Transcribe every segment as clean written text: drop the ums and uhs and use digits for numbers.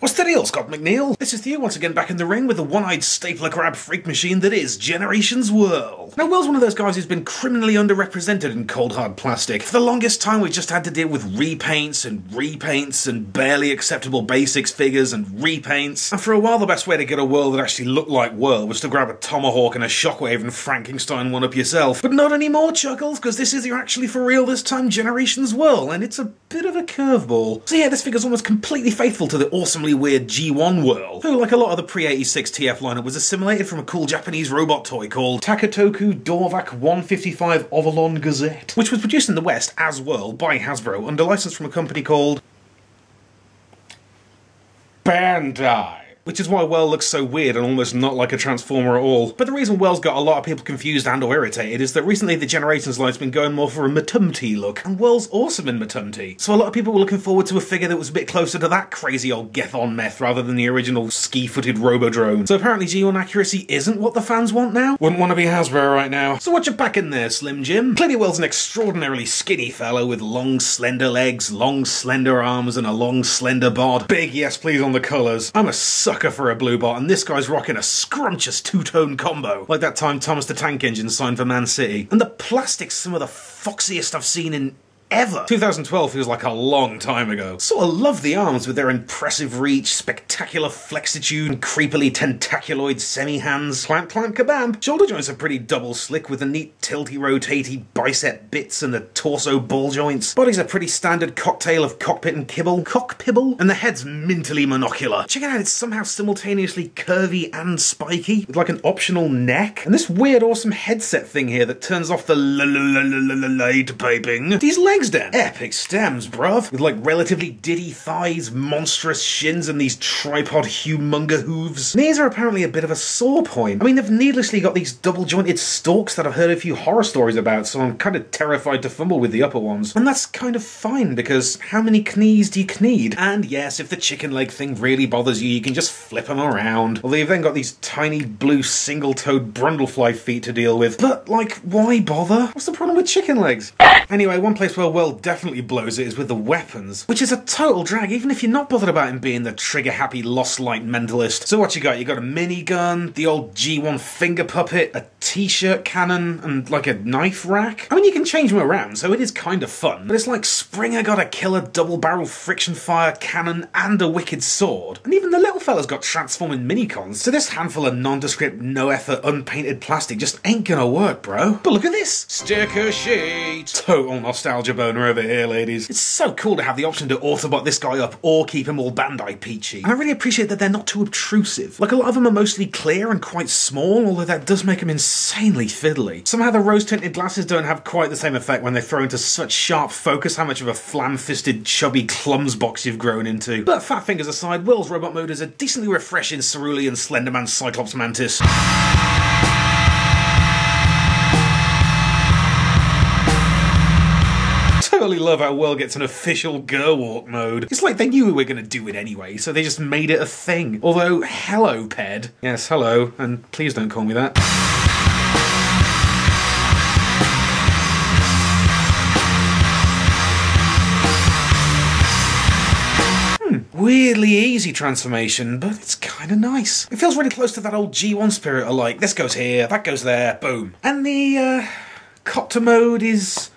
What's the deal, Scott McNeil? This is you once again back in the ring with the one-eyed stapler crab freak machine that is Generations Whirl. Now, Whirl's one of those guys who's been criminally underrepresented in cold hard plastic. For the longest time we've just had to deal with repaints and barely acceptable basics figures and repaints. And for a while the best way to get a Whirl that actually looked like Whirl was to grab a Tomahawk and a Shockwave and Frankenstein one up yourself. But not anymore, Chuckles, because this is your actually for real this time Generations Whirl, and it's a bit of a curveball. So yeah, this figure's almost completely faithful to the awesomely weird G1 Whirl, who, like a lot of the pre-86 TF lineup, was assimilated from a cool Japanese robot toy called Takatoku Dorvac 155 Ovalon Gazette, which was produced in the West as Whirl by Hasbro under license from a company called Bandai. Which is why Whirl looks so weird and almost not like a Transformer at all. But the reason Whirl's got a lot of people confused and or irritated is that recently the Generations line's been going more for a Matumti look, and Whirl's awesome in Matumti. So a lot of people were looking forward to a figure that was a bit closer to that crazy old Gethon meth rather than the original ski-footed Robodrone. So apparently G1 accuracy isn't what the fans want now? Wouldn't want to be Hasbro right now. So what you packing there, Slim Jim? Clearly Whirl's an extraordinarily skinny fellow with long slender legs, long slender arms, and a long slender bod. Big yes please on the colours. I'm a sucker for a blue bot, and this guy's rocking a scrumptious two-tone combo, like that time Thomas the Tank Engine signed for Man City. And the plastic's some of the foxiest I've seen in ever. 2012 feels like a long time ago. Sort of love the arms with their impressive reach, spectacular flexitude, and creepily tentaculoid semi-hands. Clamp, clamp, kabam! Shoulder joints are pretty double slick with the neat tilty-rotatey bicep bits and the torso ball joints. Body's a pretty standard cocktail of cockpit and kibble. Cockpibble? And the head's mintily monocular. Check it out, it's somehow simultaneously curvy and spiky, with like an optional neck. And this weird awesome headset thing here that turns off the light piping. These legs then. Epic stems, bruv. With like relatively diddy thighs, monstrous shins, and these tripod humunga hooves. Knees are apparently a bit of a sore point. I mean, they've needlessly got these double jointed stalks that I've heard a few horror stories about, so I'm kind of terrified to fumble with the upper ones. And that's kind of fine, because how many knees do you need? And yes, if the chicken leg thing really bothers you, you can just flip them around. Although you've then got these tiny blue single-toed brundlefly feet to deal with. But like, why bother? What's the problem with chicken legs? Anyway, one place where Whirl definitely blows it is with the weapons, which is a total drag even if you're not bothered about him being the trigger-happy Lost Light mentalist. So what you got? You got a minigun, the old G1 finger puppet, a t-shirt cannon, and like a knife rack. I mean, you can change them around, so it is kind of fun, but it's like Springer got a killer double-barrel friction fire cannon and a wicked sword, and even the little fella's got transforming minicons, so this handful of nondescript, no-effort, unpainted plastic just ain't gonna work, bro. But look at this! Sticker sheet! Total nostalgia boner over here, ladies. It's so cool to have the option to Autobot this guy up or keep him all Bandai peachy. And I really appreciate that they're not too obtrusive. Like, a lot of them are mostly clear and quite small, although that does make them insanely fiddly. Somehow the rose-tinted glasses don't have quite the same effect when they throw into such sharp focus how much of a flam-fisted, chubby clums box you've grown into. But fat fingers aside, Whirl's robot mode is a decently refreshing cerulean Slenderman Cyclops Mantis. Really love how Whirl gets an official Gerwalk mode. It's like they knew we were going to do it anyway, so they just made it a thing. Although, hello, Ped. Yes, hello, and please don't call me that. Weirdly easy transformation, but it's kind of nice. It feels really close to that old G1 spirit of like, this goes here, that goes there, boom. And the copter mode is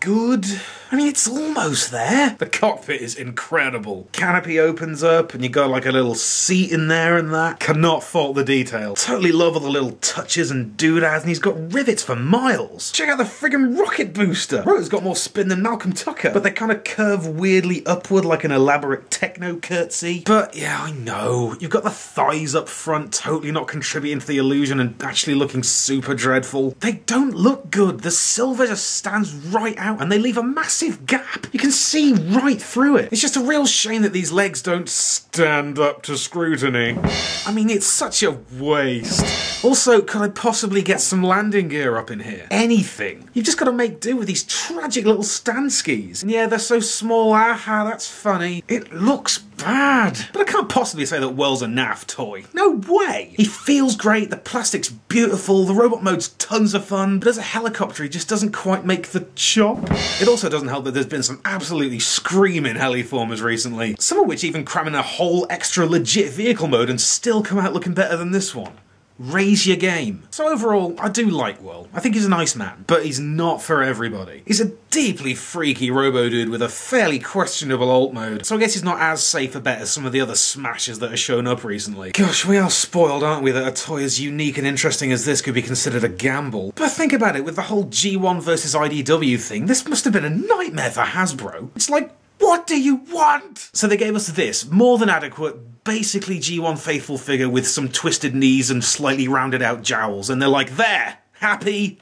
good. I mean, it's almost there. The cockpit is incredible. Canopy opens up and you got like a little seat in there and that. Cannot fault the detail. Totally love all the little touches and doodads, and he's got rivets for miles. Check out the friggin' rocket booster. Rotor's got more spin than Malcolm Tucker, but they kind of curve weirdly upward like an elaborate techno curtsy. But yeah, I know. You've got the thighs up front, totally not contributing to the illusion and actually looking super dreadful. They don't look good. The silver just stands right out, and they leave a massive gap. You can see right through it. It's just a real shame that these legs don't stand up to scrutiny. I mean, it's such a waste. Also, could I possibly get some landing gear up in here? Anything. You've just got to make do with these tragic little stand skis. And yeah, they're so small. Aha, that's funny. It looks bad. But I can't possibly say that Whirl's a naff toy. No way! He feels great, the plastic's beautiful, the robot mode's tons of fun, but as a helicopter he just doesn't quite make the chop. It also doesn't help that there's been some absolutely screaming heliformers recently, some of which even cram in a whole extra legit vehicle mode and still come out looking better than this one. Raise your game. So overall, I do like Whirl. I think he's a nice man, but he's not for everybody. He's a deeply freaky robo-dude with a fairly questionable alt mode, so I guess he's not as safe a bet as some of the other smashes that have shown up recently. Gosh, we are spoiled, aren't we, that a toy as unique and interesting as this could be considered a gamble. But think about it, with the whole G1 versus IDW thing, this must have been a nightmare for Hasbro. It's like, what do you want? So they gave us this more than adequate, basically G1 faithful figure with some twisted knees and slightly rounded out jowls, and they're like, there, happy?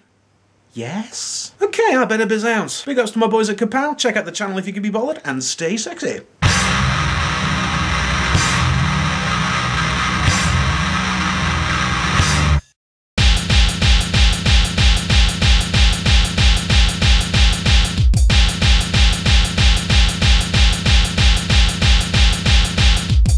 Yes? Okay, I better biz out. Big ups to my boys at Kapow, check out the channel if you can be bothered, and stay sexy.